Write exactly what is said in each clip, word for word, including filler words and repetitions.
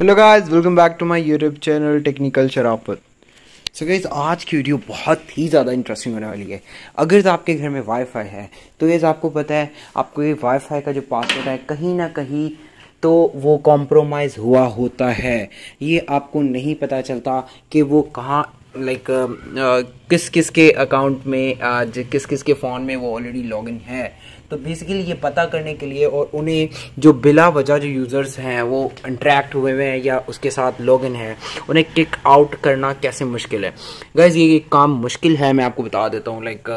Hello guys, welcome back to my YouTube channel technical Sharafat. So guys, आज की video बहुत ही ज़्यादा इंटरेस्टिंग होने वाली है। अगर तो आपके घर में वाईफाई है तो गाइस आपको पता है आपको ये वाईफाई का जो पासवर्ड है कहीं ना कहीं तो वो कॉम्प्रोमाइज हुआ होता है। ये आपको नहीं पता चलता कि वो कहाँ लाइक किस किस के अकाउंट में आ, किस किस के फ़ोन में वो ऑलरेडी लॉगिन है। तो बेसिकली ये पता करने के लिए और उन्हें जो बिला वजह जो यूज़र्स हैं वो इंट्रैक्ट हुए हुए हैं या उसके साथ लॉगिन हैं उन्हें किक आउट करना कैसे मुश्किल है। गाइज़ ये काम मुश्किल है, मैं आपको बता देता हूँ। लाइक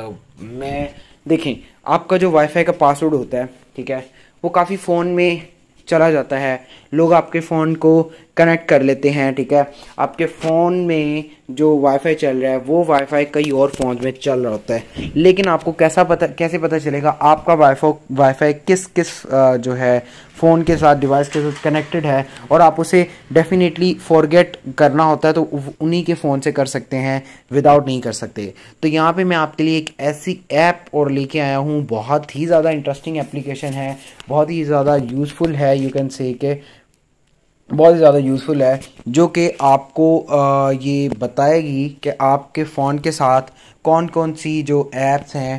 मैं देखें, आपका जो वाईफाई का पासवर्ड होता है, ठीक है, वो काफ़ी फ़ोन में चला जाता है। लोग आपके फ़ोन को कनेक्ट कर लेते हैं, ठीक है। आपके फ़ोन में जो वाईफाई चल रहा है वो वाईफाई कई और फ़ोन में चल रहा होता है, लेकिन आपको कैसा पता कैसे पता चलेगा आपका वाईफाई वाईफाई किस किस जो है फ़ोन के साथ डिवाइस के साथ कनेक्टेड है। और आप उसे डेफिनेटली फॉरगेट करना होता है तो उन्हीं के फ़ोन से कर सकते हैं, विदाउट नहीं कर सकते। तो यहाँ पे मैं आपके लिए एक ऐसी ऐप और लेके आया हूँ, बहुत ही ज़्यादा इंटरेस्टिंग एप्लीकेशन है, बहुत ही ज़्यादा यूज़फुल है, यू कैन से के बहुत ही ज़्यादा यूज़फुल है, जो कि आपको आ, ये बताएगी कि आपके फ़ोन के साथ कौन कौन सी जो ऐप्स हैं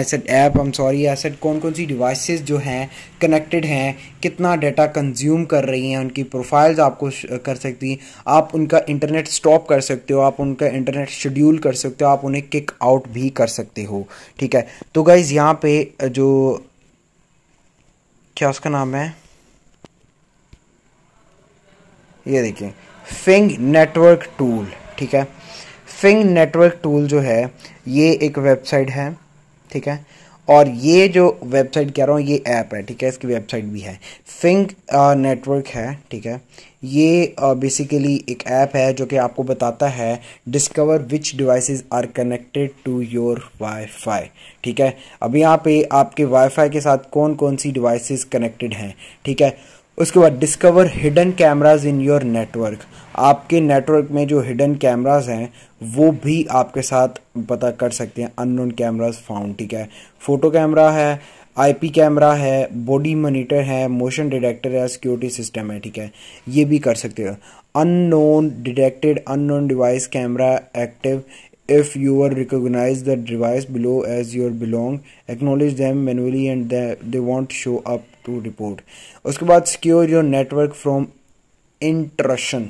asset app I am sorry asset कौन कौन सी डिवाइसेस जो हैं कनेक्टेड हैं, कितना डाटा कंज्यूम कर रही हैं, उनकी प्रोफाइल्स आपको कर सकती हैं। आप उनका इंटरनेट स्टॉप कर सकते हो, आप उनका इंटरनेट शेड्यूल कर सकते हो, आप उन्हें किक आउट भी कर सकते हो, ठीक है। तो गाइज़ यहाँ पे जो क्या उसका नाम है, ये देखिए फिंग नेटवर्क टूल, ठीक है। फिंग नेटवर्क टूल जो है ये एक वेबसाइट है, ठीक है, और ये जो वेबसाइट कह रहा हूँ ये ऐप है, ठीक है, इसकी वेबसाइट भी है। फिंग नेटवर्क है, ठीक है, ये बेसिकली uh, एक ऐप है जो कि आपको बताता है discover which devices are connected to your WiFi, ठीक है। अब यहाँ पे आपके वाईफाई के साथ कौन कौन सी डिवाइसेस कनेक्टेड हैं, ठीक है। उसके बाद discover hidden cameras in your network, आपके नेटवर्क में जो हिडन कैमराज हैं वो भी आपके साथ पता कर सकते हैं, अननोन कैमराज फाउंड, ठीक है। फोटो कैमरा है, आईपी कैमरा है, बॉडी मॉनिटर है, मोशन डिटेक्टर है, सिक्योरिटी सिस्टम है, ठीक है, ये भी कर सकते हो। Unknown detected unknown device camera active if you are recognise the device below as your belong acknowledge them manually and they won't show up to report. उसके बाद secure your network from interruption.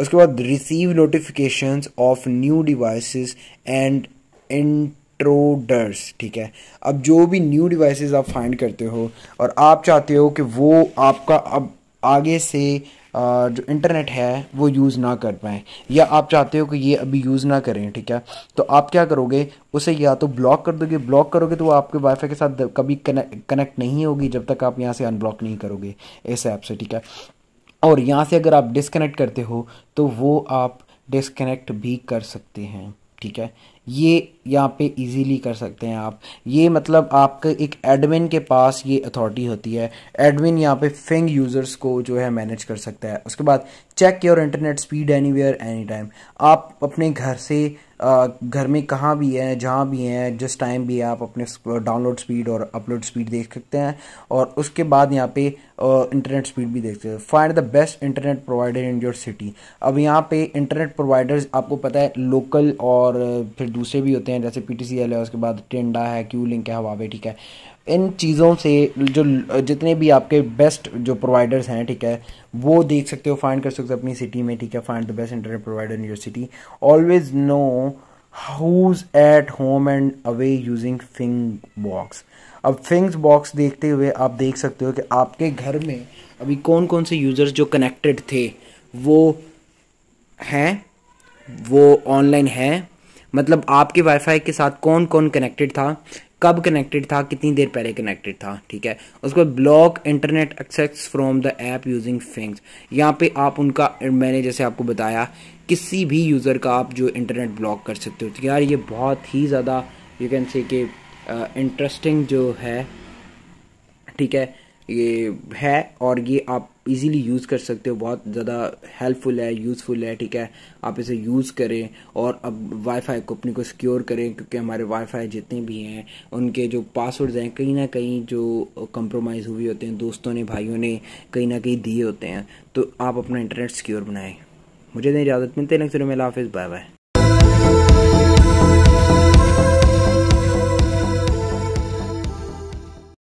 उसके बाद receive notifications of new devices and intruders, ठीक है। अब जो भी new devices आप फाइंड करते हो और आप चाहते हो कि वो आपका अब आगे से आ, जो इंटरनेट है वो यूज़ ना कर पाएँ या आप चाहते हो कि ये अभी यूज़ ना करें, ठीक है, तो आप क्या करोगे उसे या तो ब्लॉक कर दोगे। ब्लॉक करोगे तो वो आपके वाईफाई के साथ कभी कनेक्ट कनेक्ट नहीं होगी जब तक आप यहाँ से अनब्लॉक नहीं करोगे इस ऐप से, ठीक है। और यहाँ से अगर आप डिसकनेक्ट करते हो तो वो आप डिसकनेक्ट भी कर सकते हैं, ठीक है, ये यहाँ पे इजीली कर सकते हैं आप। ये मतलब आपके एक एडमिन के पास ये अथॉरिटी होती है, एडमिन यहाँ पे फिंग यूज़र्स को जो है मैनेज कर सकता है। उसके बाद check your internet speed anywhere any time, आप अपने घर से आ, घर में कहाँ भी हैं जहाँ भी हैं जिस टाइम भी है आप अपने डाउनलोड स्पीड और अपलोड स्पीड देख सकते हैं। और उसके बाद यहाँ पे इंटरनेट स्पीड भी देख सकते हैं। Find the best internet provider in your city, अब यहाँ पे इंटरनेट प्रोवाइडर्स आपको पता है लोकल और फिर दूसरे भी होते हैं जैसे पी टी सी एल है, उसके बाद टेंडा है, क्यूलिंक है, हुआवे, ठीक है। इन चीज़ों से जो जितने भी आपके बेस्ट जो प्रोवाइडर्स हैं, ठीक है, वो देख सकते हो, फाइंड कर सकते हो अपनी सिटी में, ठीक है। Find the best internet provider in your city. Always know who's at home and away using Fing box, अब फिंग्स बॉक्स देखते हुए आप देख सकते हो कि आपके घर में अभी कौन कौन से यूज़र्स जो कनेक्टेड थे वो हैं, वो ऑनलाइन हैं, मतलब आपके वाईफाई के साथ कौन कौन कनेक्टेड था, कब कनेक्टेड था, कितनी देर पहले कनेक्टेड था, ठीक है। उसके बाद block internet access from the app using Fing's, यहाँ पे आप उनका मैंने जैसे आपको बताया किसी भी यूज़र का आप जो इंटरनेट ब्लॉक कर सकते हो। तो यार ये बहुत ही ज़्यादा यू कैन से कि इंटरेस्टिंग जो है, ठीक है, ये है और ये आप इजीली यूज़ कर सकते हो, बहुत ज़्यादा हेल्पफुल है, यूज़फुल है, ठीक है। आप इसे यूज़ करें और अब वाईफाई को अपने को सिक्योर करें, क्योंकि हमारे वाईफाई जितने भी हैं उनके जो पासवर्ड्स हैं कहीं ना कहीं जो कंप्रोमाइज़ हुए होते हैं, दोस्तों ने भाइयों ने कहीं ना कहीं दिए होते हैं। तो आप अपना इंटरनेट सिक्योर बनाएं। मुझे नहीं इजाज़त, मिलते हैं नेक्स्ट वीडियो में। अल्लाह हाफिज़, बाय बाय।